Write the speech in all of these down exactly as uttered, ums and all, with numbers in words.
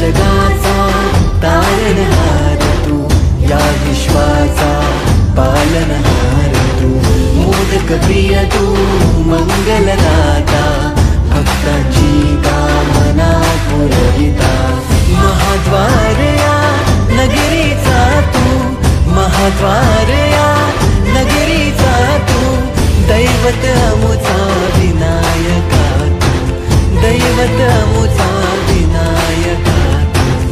जगाचा तारणहार तू, या विश्वाचा पालनहार तू, मोदक प्रिय तू मंगलदाता, भक्तांची कामना पुरविता, महाद्वार या नगरीचा तू, महाद्वार या नगरीचा तू, दैवत अमुचा विनायका तू, दैवत अमुचा विनायका तू,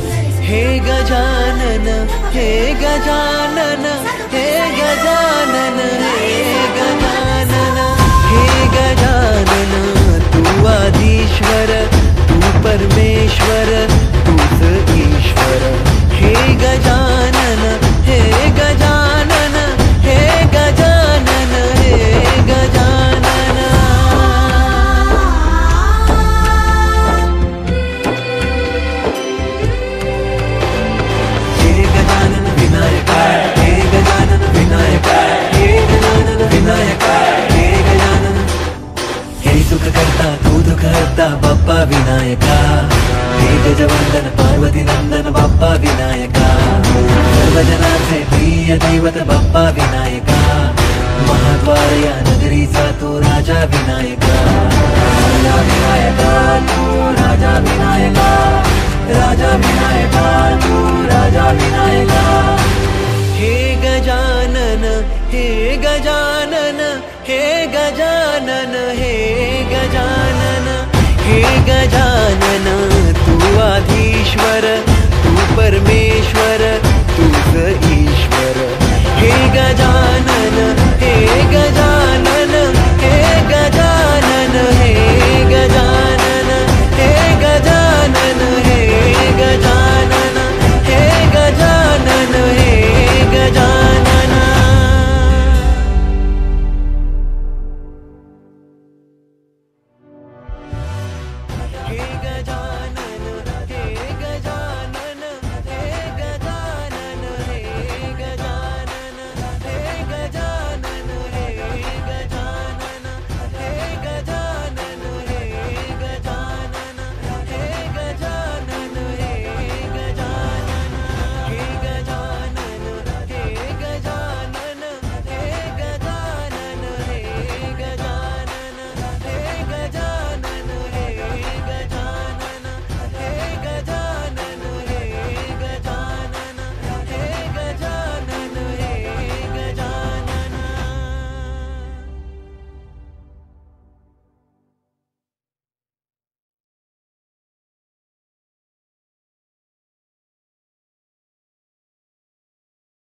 हे गजानन हे गजानन हे गजानन हे गजानन हे गजानन, तू आदिश्वर तू परमेश्वर तूच ईश्वर, हे गजानन हे गजानन हे गजानन हे गजानन. हे गजानन विनायक, हे गजानन विनायक, हे गजानन विनायक, हे गजानन, हे सुख करता तू दुख हरता बाप्पा विनायका, हे गजवंदन पार्वती नंदन बाप्पा विनायका, सर्वजनाचे प्रिय दैवत बाप्पा विनायका, महाद्वार या नगरीचा तू राजा विनायका, राजा विनायका तू राजा विनायका, राजा विनायका तू राजा विनायका. हे गजानन हे गजानन हे गजानन हे गजानन हे गजानन